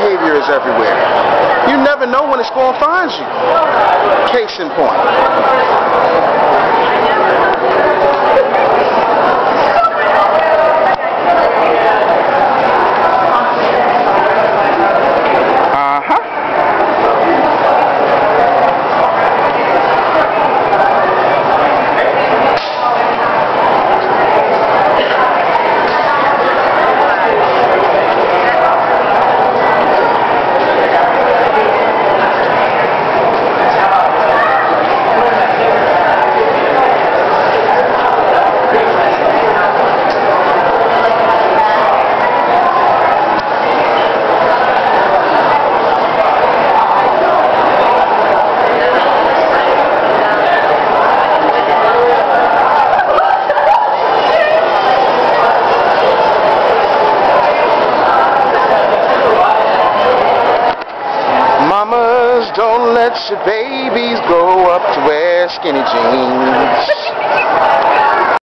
behavior is everywhere. You never know when it's going to find you. Case in point. Don't let your babies grow up to wear skinny jeans.